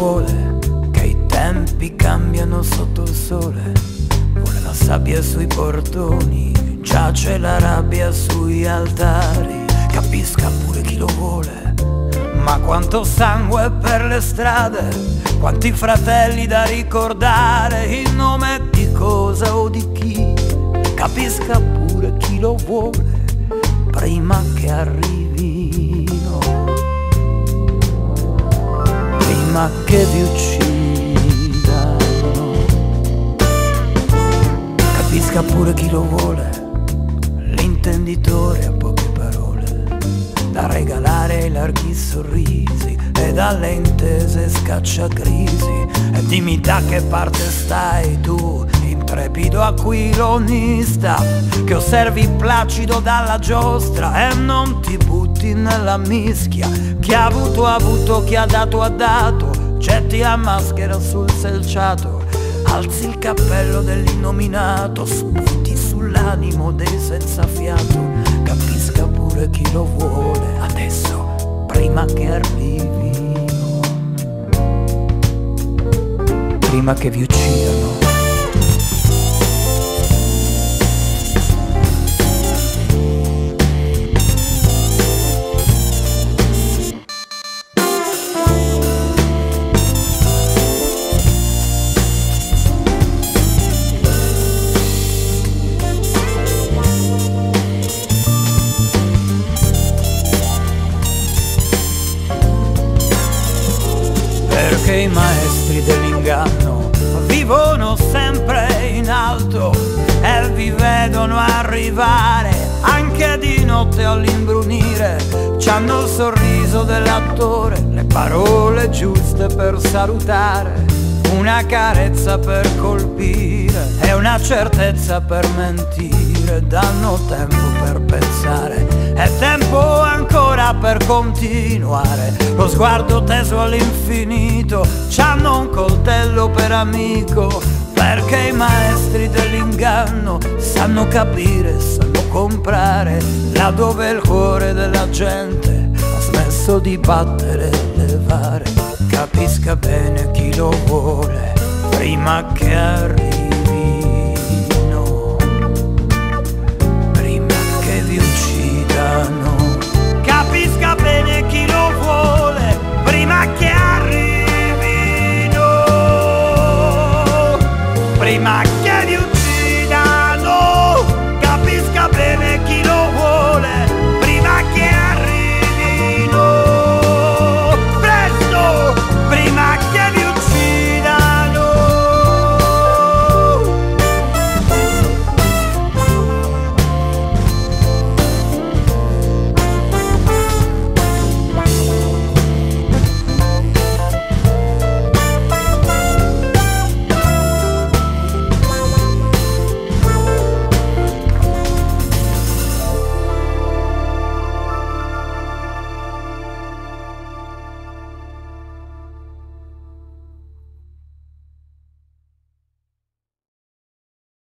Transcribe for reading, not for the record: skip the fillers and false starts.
vuole, che i tempi cambiano sotto il sole. Vuole la sabbia sui portoni, giace la rabbia sugli altari. Capisca pure chi lo vuole, ma quanto sangue per le strade, quanti fratelli da ricordare, in nome di cosa o di chi. Capisca pure chi lo vuole, prima che arrivino, prima che vi uccidano. Capisca pure chi lo vuole, l'intenditore a poche parole, da regalare ai larghi sorrisi e dalle intese scacciacrisi. E dimmi da che parte stai tu, intrepido aquilonista, che osservi placido dalla giostra e non ti butti nella mischia. Chi ha avuto, chi ha dato, getti la maschera sul selciato, alzi il cappello dell'innominato, sputi sull'animo dei senza fiato. Capisca pure chi lo vuole, adesso, prima che arrivino, prima che vi uccidano. I maestri dell'inganno vivono sempre in alto e vi vedono arrivare anche di notte all'imbrunire. C'hanno il sorriso dell'attore, le parole giuste per salutare, una carezza per colpire e una certezza per mentire. Danno tempo per pensare e tempo ancora per continuare, lo sguardo teso all'infinito. C'hanno un coltello per amico, perché i maestri dell'inganno sanno capire, sanno comprare, laddove il cuore della gente ha smesso di battere e levare. Capisca bene chi lo vuole, prima che arrivi.